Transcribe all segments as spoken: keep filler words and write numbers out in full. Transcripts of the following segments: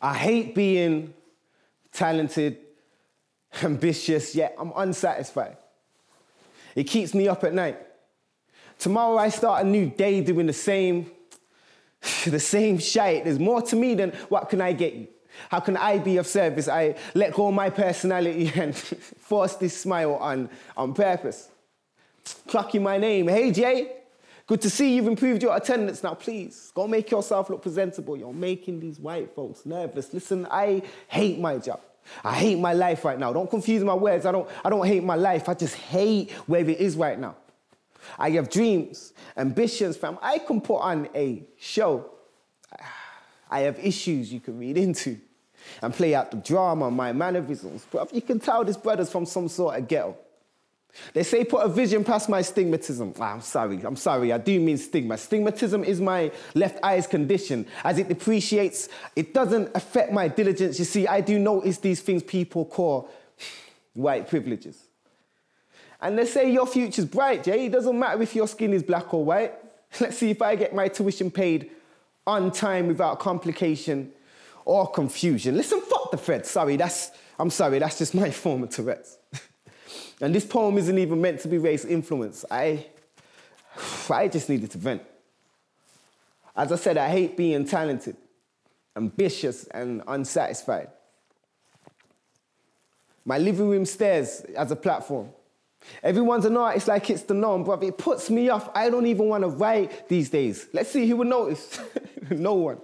I hate being talented, ambitious, yet I'm unsatisfied. It keeps me up at night. Tomorrow I start a new day doing the same, the same shite. There's more to me than what can I get you? How can I be of service? I let go of my personality and force this smile on, on purpose. Clucking my name. Hey, Jay, good to see you've improved your attendance. Now, please, go make yourself look presentable. You're making these white folks nervous. Listen, I hate my job. I hate my life right now. Don't confuse my words. I don't, I don't hate my life. I just hate where it is right now. I have dreams, ambitions, fam. I can put on a show. I have issues you can read into and play out the drama, my mannerisms. But you can tell this brother's from some sort of ghetto. They say put a vision past my stigmatism. Ah, I'm sorry, I'm sorry, I do mean stigma. Stigmatism is my left eye's condition. As it depreciates, it doesn't affect my diligence. You see, I do notice these things people call white privileges. And they say your future's bright, Jay. It doesn't matter if your skin is black or white. Let's see if I get my tuition paid on time without complication or confusion. Listen, fuck the Fred. Sorry, that's, I'm sorry, that's just my form of Tourette's. And this poem isn't even meant to be race influence. I, I just needed to vent. As I said, I hate being talented, ambitious, and unsatisfied. My living room stairs as a platform. Everyone's an artist like it's the norm, bruv. It puts me off. I don't even want to write these days. Let's see who will notice. No one.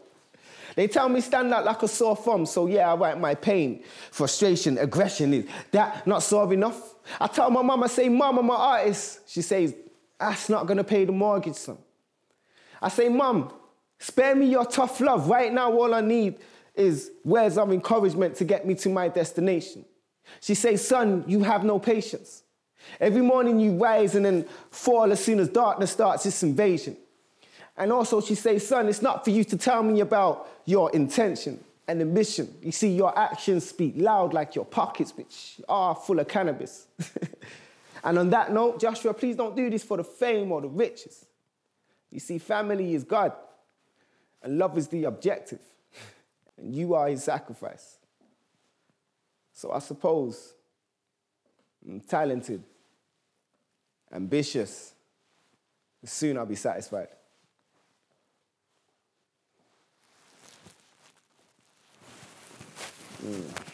They tell me stand out like a sore thumb, so yeah, I write my pain, frustration, aggression. Is that not sore enough? I tell my mum, I say, Mum, I'm an artist. She says, that's not going to pay the mortgage, son. I say, Mum, spare me your tough love. Right now, all I need is words of encouragement to get me to my destination. She says, son, you have no patience. Every morning you rise and then fall as soon as darkness starts its invasion. And also she says, son, it's not for you to tell me about your intention and ambition. You see, your actions speak loud like your pockets, which are full of cannabis. And on that note, Joshua, please don't do this for the fame or the riches. You see, family is God, and love is the objective, and you are his sacrifice. So I suppose I'm talented, ambitious, soon I'll be satisfied. Mm.